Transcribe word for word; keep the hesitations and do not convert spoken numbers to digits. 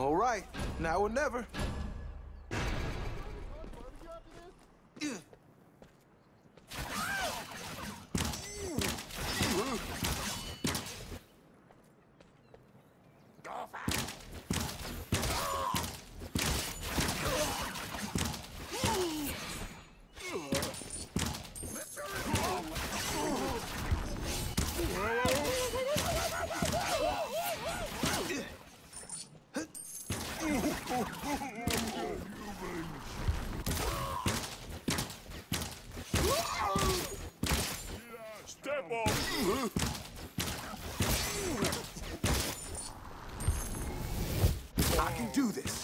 All right, now or never. I can do this.